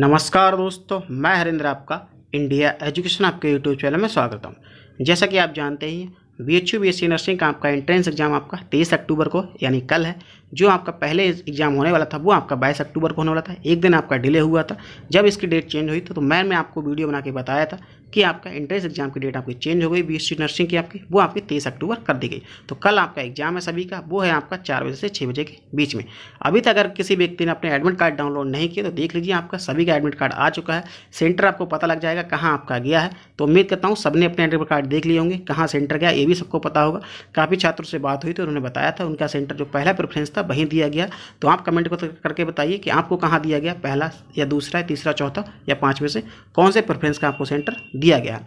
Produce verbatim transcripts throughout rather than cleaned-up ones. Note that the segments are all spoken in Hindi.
नमस्कार दोस्तों, मैं हरेंद्र आपका इंडिया एजुकेशन आपके यूट्यूब चैनल में स्वागत करता हूँ। जैसा कि आप जानते ही B H U B S C nursing का आपका एंट्रेंस एग्जाम आपका तेईस अक्टूबर को यानी कल है। जो आपका पहले एग्जाम होने वाला था वो आपका बाईस अक्टूबर को होने वाला था, एक दिन आपका डिले हुआ था। जब इसकी डेट चेंज हुई तो, तो मैं मैं आपको वीडियो बना के बताया था कि आपका एंट्रेंस एग्जाम की डेट आपकी चेंज हो गई। बी एस सी नर्सिंग की आपकी वो आपकी तेईस अक्टूबर कर दी गई। तो कल आपका एग्जाम है सभी का, वो है आपका चार बजे से छः बजे के बीच में। अभी तक अगर किसी व्यक्ति ने अपने एडमिट कार्ड डाउनलोड नहीं किया तो देख लीजिए, आपका सभी का एडमिट कार्ड आ चुका है। सेंटर आपको पता लग जाएगा कहाँ आपका गया है। तो उम्मीद करता हूँ सबने अपने एडमिट कार्ड देख लिए होंगे, कहाँ सेंटर गया ये भी सबको पता होगा। काफ़ी छात्रों से बात हुई तो उन्होंने बताया था उनका सेंटर जो पहला प्रेफरेंस था वहीं दिया गया। तो आप कमेंट करके बताइए कि आपको कहाँ दिया गया, पहला या दूसरा या तीसरा चौथा या पाँचवें से कौन से प्रेफरेंस का आपको सेंटर दिया गया।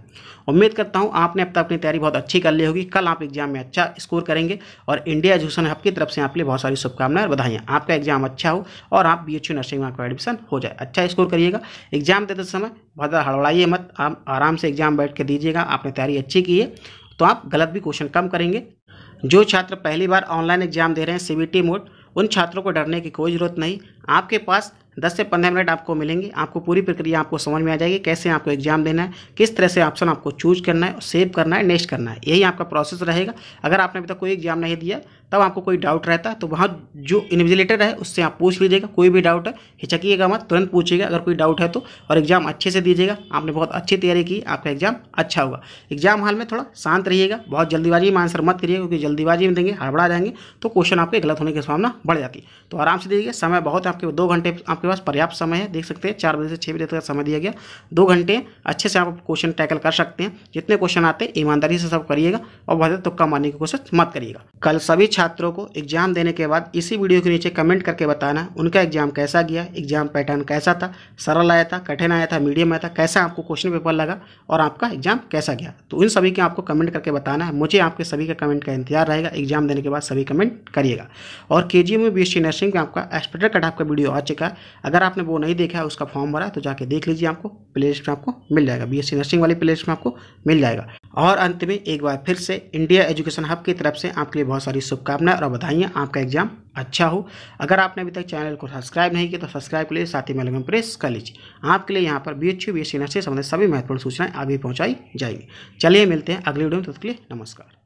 उम्मीद करता हूँ आपने अब तक अपनी तैयारी बहुत अच्छी कर ली होगी। कल आप एग्जाम में अच्छा स्कोर करेंगे और इंडिया एजुकेशन आपकी तरफ से आपके लिए बहुत सारी शुभकामनाएं और बधाइयाँ। आपका एग्जाम अच्छा हो और आप बी एच यू नर्सिंग में आपका एडमिशन हो जाए। अच्छा स्कोर करिएगा। एग्जाम देते समय बहुत हड़बड़ाइए मत, आप आराम से एग्जाम बैठ के दीजिएगा। आपने तैयारी अच्छी की है तो आप गलत भी क्वेश्चन कम करेंगे। जो छात्र पहली बार ऑनलाइन एग्जाम दे रहे हैं सीबीटी मोड, उन छात्रों को डरने की कोई ज़रूरत नहीं। आपके पास दस से पंद्रह मिनट आपको मिलेंगे, आपको पूरी प्रक्रिया आपको समझ में आ जाएगी। कैसे आपको एग्जाम देना है, किस तरह से ऑप्शन आपको चूज करना है, सेव करना है, नेक्स्ट करना है, यही आपका प्रोसेस रहेगा। अगर आपने अभी तक कोई एग्जाम नहीं दिया तब आपको कोई डाउट रहता है तो वहाँ जो इन्विजिलेटर है उससे आप पूछ लीजिएगा। कोई भी डाउट है हिचकिएगा मत, तुरंत पूछिएगा अगर कोई डाउट है तो, और एग्जाम अच्छे से दीजिएगा। आपने बहुत अच्छी तैयारी की, आपका एग्जाम अच्छा होगा। एग्जाम हॉल में थोड़ा शांत रहिएगा, बहुत जल्दीबाजी में आंसर मत करिए क्योंकि जल्दीबाजी में देंगे हड़बड़ा जाएंगे तो क्वेश्चन आपके गलत होने की संभावना बढ़ जाती है। तो आराम से दीजिएगा, समय बहुत है आपके, दो घंटे आपके पास पर्याप्त समय है। देख सकते हैं चार बजे से छः बजे तक समय दिया गया, दो घंटे अच्छे से आप क्वेश्चन टैकल कर सकते हैं। जितने क्वेश्चन आते हैं ईमानदारी से सब करिएगा और बहुत तुक्का मारने की कोशिश मत करिएगा। कल सभी छात्रों को एग्जाम देने के बाद इसी वीडियो के नीचे कमेंट करके बताना उनका एग्जाम कैसा गया, एग्जाम पैटर्न कैसा था, सरल आया था, कठिन आया था, मीडियम आया था, कैसा आपको क्वेश्चन पेपर लगा और आपका एग्जाम कैसा गया। तो इन सभी के आपको कमेंट करके बताना है। मुझे आपके सभी का कमेंट का इंतजार रहेगा। एग्जाम देने के बाद सभी कमेंट करिएगा। और KGMU B S C nursing का आपका एक्सपर्ट कट आपका वीडियो आ चुका है। अगर आपने वो नहीं देखा है, उसका फॉर्म भरा है तो जाके देख लीजिए, आपको प्लेलिस्ट में आपको मिल जाएगा। बीएससी नर्सिंग वाली प्लेलिस्ट में आपको मिल जाएगा। और अंत में एक बार फिर से इंडिया एजुकेशन हब की तरफ से आपके लिए बहुत सारी शुभकामनाएं और बधाइयाँ। आपका एग्जाम अच्छा हो। अगर आपने अभी तक चैनल को सब्सक्राइब नहीं किया तो सब्सक्राइब के लिए साथ ही बेल आइकन प्रेस कर लीजिए। आपके लिए यहाँ पर B H U B S C nursing से संबंधित सभी महत्वपूर्ण सूचनाएं आगे पहुँचाई जाएंगी। चलिए मिलते हैं अगले वीडियो में, तब तक के लिए नमस्कार।